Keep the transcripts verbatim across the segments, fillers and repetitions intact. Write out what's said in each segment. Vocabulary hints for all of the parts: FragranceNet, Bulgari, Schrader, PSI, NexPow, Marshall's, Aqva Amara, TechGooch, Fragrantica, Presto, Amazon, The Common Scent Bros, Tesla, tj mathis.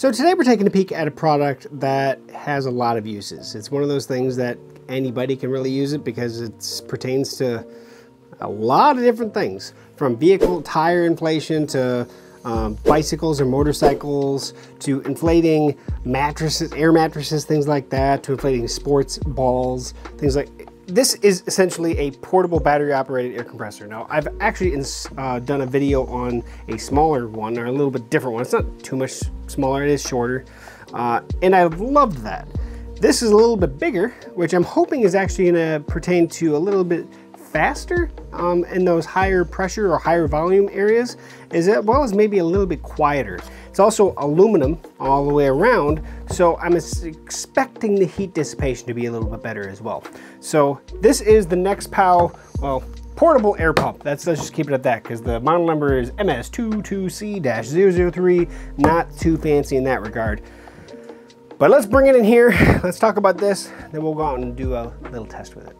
So today we're taking a peek at a product that has a lot of uses. It's one of those things that anybody can really use it because it pertains to a lot of different things, from vehicle tire inflation to um, bicycles or motorcycles, to inflating mattresses, air mattresses, things like that, to inflating sports balls, things like that. This is essentially a portable battery operated air compressor. Now, I've actually uh, done a video on a smaller one, or a little bit different one. It's not too much smaller, it is shorter. Uh, and I loved that. This is a little bit bigger, which I'm hoping is actually gonna pertain to a little bit faster um, in those higher pressure or higher volume areas, as well as maybe a little bit quieter. It's also aluminum all the way around, so I'm expecting the heat dissipation to be a little bit better as well. So this is the NexPow, well, portable air pump. That's, let's just keep it at that, because the model number is M S two two C zero zero three, not too fancy in that regard. But let's bring it in here, let's talk about this, then we'll go out and do a little test with it.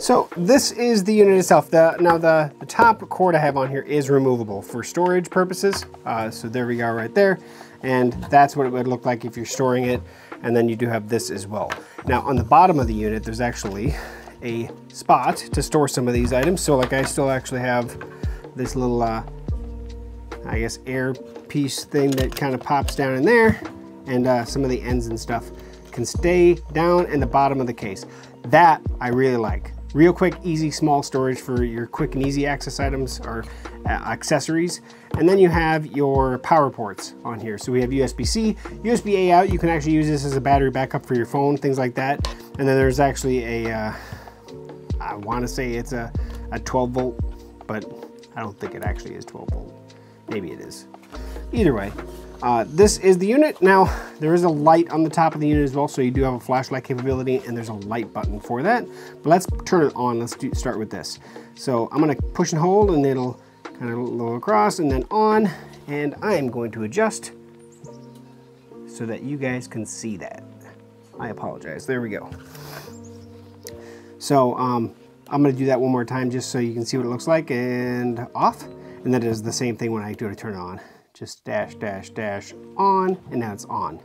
So this is the unit itself. The, now the, the top cord I have on here is removable for storage purposes. Uh, so there we go right there. And that's what it would look like if you're storing it. And then you do have this as well. Now on the bottom of the unit, there's actually a spot to store some of these items. So like I still actually have this little, uh, I guess, air piece thing that kind of pops down in there. And uh, some of the ends and stuff can stay down in the bottom of the case. That I really like. Real quick, easy, small storage for your quick and easy access items or uh, accessories. And then you have your power ports on here. So we have U S B C, U S B A out. You can actually use this as a battery backup for your phone, things like that. And then there's actually a, uh, I wanna say it's a, a twelve volt, but I don't think it actually is twelve volt. Maybe it is. Either way, uh, this is the unit. Now, there is a light on the top of the unit as well, so you do have a flashlight capability, and there's a light button for that. But let's turn it on. Let's do, start with this. So I'm gonna push and hold, and it'll kind of lower across, and then on, and I'm going to adjust so that you guys can see that. I apologize, there we go. So um, I'm gonna do that one more time just so you can see what it looks like, and off. And that is the same thing when I do to turn it on. Just dash, dash, dash, on, and now it's on.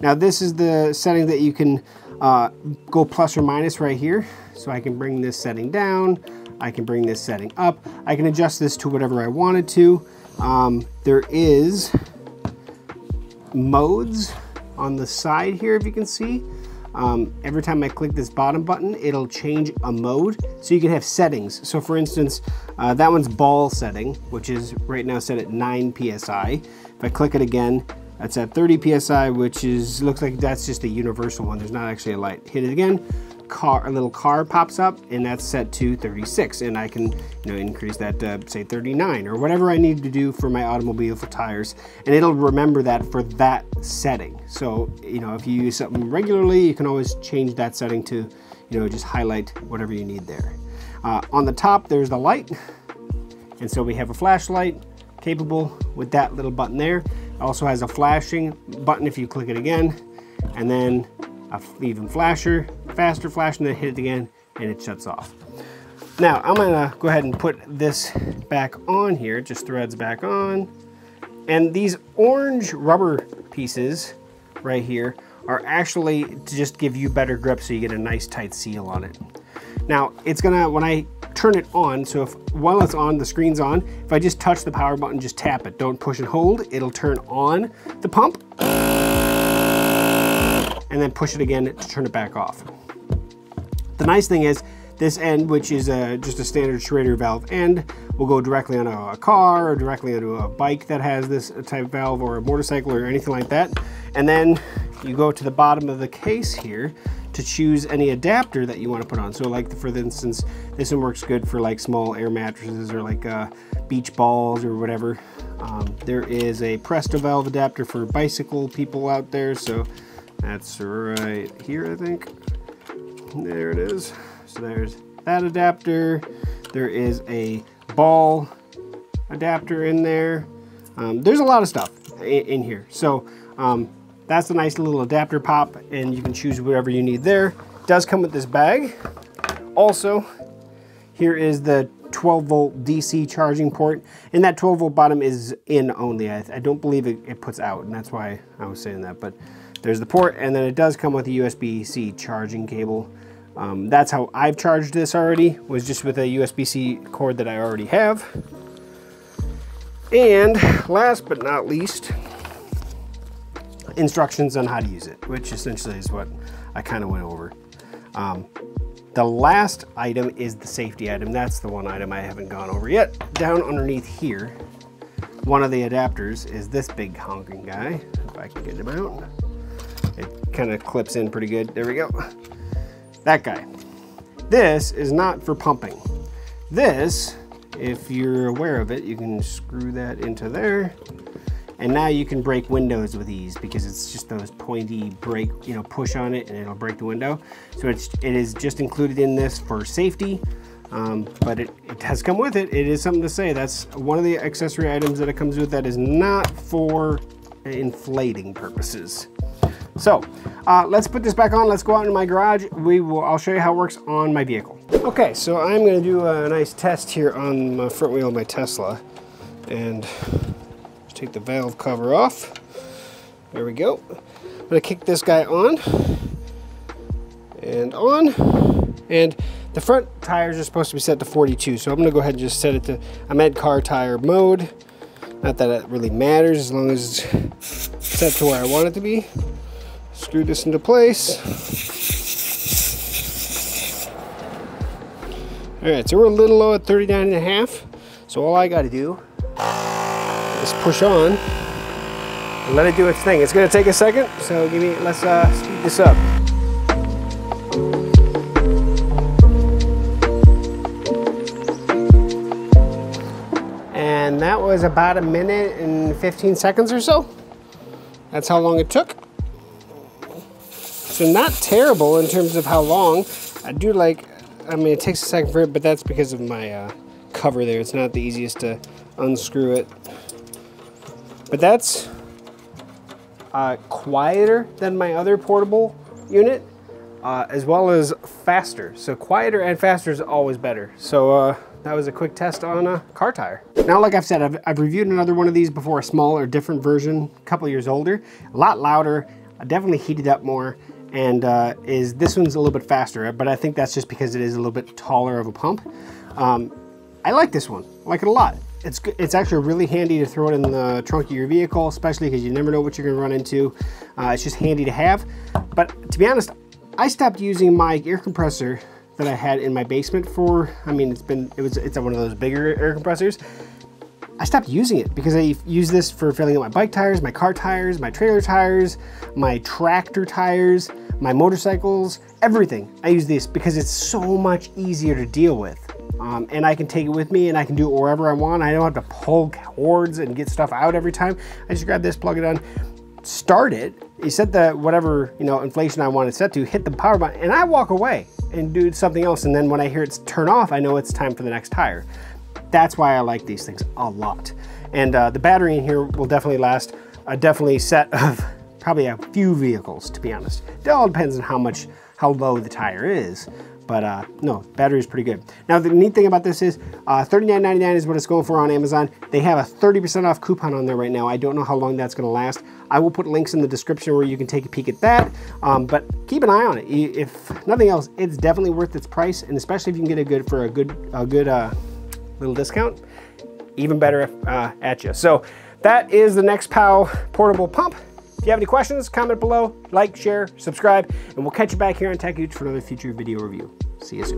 Now this is the setting that you can uh, go plus or minus right here. So I can bring this setting down, I can bring this setting up, I can adjust this to whatever I wanted to. Um, there is modes on the side here, if you can see. Um, every time I click this bottom button, it'll change a mode. So you can have settings. So for instance, uh, that one's ball setting, which is right now set at nine P S I. If I click it again, that's at thirty P S I, which is, looks like that's just a universal one. There's not actually a light. Hit it again, car, a little car pops up, and that's set to thirty-six. And I can, you know, increase that to say thirty-nine or whatever I need to do for my automobile for tires. And it'll remember that for that setting. So, you know, if you use something regularly, you can always change that setting to, you know, just highlight whatever you need there. Uh, on the top, there's the light. And so we have a flashlight capable with that little button there. It also has a flashing button if you click it again, and then a even flasher, faster flash, and then hit it again, and it shuts off. Now, I'm gonna go ahead and put this back on here, just threads back on. And these orange rubber pieces right here are actually to just give you better grip so you get a nice tight seal on it. Now, it's gonna, when I turn it on, so if while it's on, the screen's on, if I just touch the power button, just tap it, don't push and hold, it'll turn on the pump, and then push it again to turn it back off. The nice thing is, this end, which is a, just a standard Schrader valve end, will go directly on a, a car or directly onto a bike that has this type valve, or a motorcycle or anything like that. And then you go to the bottom of the case here to choose any adapter that you want to put on. So like the, for instance, this one works good for like small air mattresses or like uh, beach balls or whatever. Um, there is a Presto valve adapter for bicycle people out there. So that's right here, I think. There it is. So there's that adapter. There is a ball adapter in there. Um, there's a lot of stuff in, in here. So um, that's a nice little adapter pop, and you can choose whatever you need there. It does come with this bag. Also, here is the twelve volt D C charging port, and that twelve volt bottom is in only. I, I don't believe it, it puts out, and that's why I was saying that. But there's the port, and then it does come with a U S B C charging cable. Um, that's how I've charged this already, was just with a U S B C cord that I already have. And last but not least, instructions on how to use it, which essentially is what I kind of went over. Um, the last item is the safety item. That's the one item I haven't gone over yet. Down underneath here, one of the adapters is this big honking guy. If I can get him out. It kind of clips in pretty good. There we go. That guy. This is not for pumping. This, if you're aware of it, you can screw that into there. And now you can break windows with ease because it's just those pointy break, you know, push on it and it'll break the window. So it's, it is just included in this for safety, um, but it, it does come with it. It is something to say. That's one of the accessory items that it comes with that is not for inflating purposes. So uh, let's put this back on. Let's go out in my garage. We will, I'll show you how it works on my vehicle. Okay, so I'm gonna do a nice test here on my front wheel of my Tesla and take the valve cover off. There we go. I'm gonna kick this guy on and on. And the front tires are supposed to be set to forty-two. So I'm gonna go ahead and just set it to, I'm at car tire mode. Not that it really matters as long as it's set to where I want it to be. Screw this into place. All right, so we're a little low at thirty-nine and a half. So all I gotta do, push on and let it do its thing. It's going to take a second, so give me, let's uh, speed this up. And that was about a minute and fifteen seconds or so. That's how long it took. So not terrible in terms of how long. I do like, I mean, it takes a second for it, but that's because of my uh, cover there. It's not the easiest to unscrew it. But that's uh, quieter than my other portable unit, uh, as well as faster. So quieter and faster is always better. So uh, that was a quick test on a car tire. Now, like I've said, I've, I've reviewed another one of these before, a smaller, different version, a couple years older, a lot louder, definitely heated up more, and uh, is this one's a little bit faster, but I think that's just because it is a little bit taller of a pump. Um, I like this one, I like it a lot. It's, it's actually really handy to throw it in the trunk of your vehicle, especially because you never know what you're going to run into. Uh, it's just handy to have. But to be honest, I stopped using my air compressor that I had in my basement for, I mean, it's been, it was, it's one of those bigger air compressors. I stopped using it because I use this for filling up my bike tires, my car tires, my trailer tires, my tractor tires, my motorcycles, everything. I use this because it's so much easier to deal with. Um, and I can take it with me and I can do it wherever I want. I don't have to pull cords and get stuff out every time. I just grab this, plug it on, start it. You set the whatever, you know, inflation I want it set to, hit the power button, and I walk away and do something else. And then when I hear it turn off, I know it's time for the next tire. That's why I like these things a lot. And uh, the battery in here will definitely last a definitely set of probably a few vehicles, to be honest. It all depends on how much, how low the tire is. But uh, no, battery is pretty good. Now the neat thing about this is uh, thirty-nine ninety-nine is what it's going for on Amazon. They have a thirty percent off coupon on there right now. I don't know how long that's gonna last. I will put links in the description where you can take a peek at that. Um, but keep an eye on it. If nothing else, it's definitely worth its price, and especially if you can get it good for a good, a good uh, little discount, even better if, uh, at you. So that is the NexPow portable pump. If you have any questions, comment below, like, share, subscribe, and we'll catch you back here on TechGooch for another future video review. See you soon.